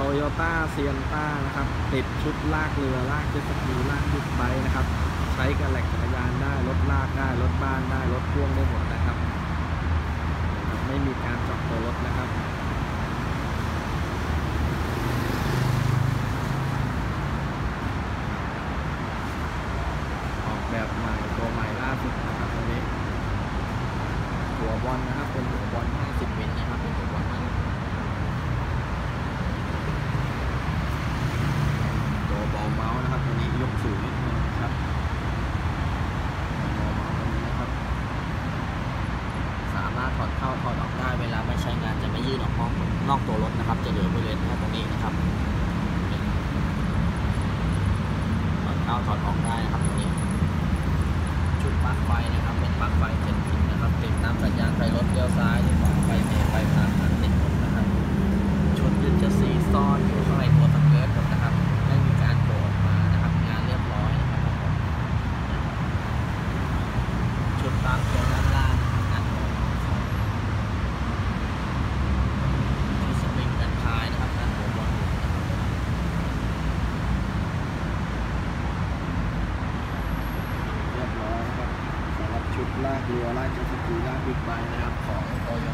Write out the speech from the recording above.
โตโยต้าเซียนต้านะครับติดชุดลากเรือลากเจ็ตสกีลากบิ๊กไบค์นะครับใช้กับแหลกจักรยานได้รถลากได้รถบ้านได้รถพ่วงได้หมดนะครับไม่มีการเจาะตัวรถนะครับออกแบบใหม่ตัวใหม่ล่าสุดนะครับตัวนี้หัวบอลนะครับเป็นหัวบอล50เมตรนะครับเป็นหัวบอลตัวบอลเมาส์นะครับตัวนี้ยกสูงนิดนึงครับบอลเมาส์ตัวนี้นะครับสามารถถอดเข้าถอดออกได้เวลาไม่ใช้งานจะไม่ยืดออกนอกตัวรถนะครับจะเหลือบริเวณแค่ตรงนี้นะครับถอดเข้าถอดออกได้นะครับตรงนี้ชุดปลั๊กไฟนะครับเป็นปลั๊กไฟเจ็ดพินนะครับติดตามสัญญาณไฟรถเลี้ยวซ้ายหรือขวาไฟเมย์ไฟผ่านติดหมดนะครับชุดยึดจะซีซ่อนอยู่ข้างในตัวสเกิร์ตหมดนะครับไม่มีการโบกมานะครับงานเรียบร้อยนะครับชุดตามตัวด้านล่างนะครับชุดสปริงกันพายนะครับด้านหัวบอลเรียบร้อยครับสำหรับชุดลากเรือลากเจ็ตสกีลากบิ๊กไบค์นะครับของโตโย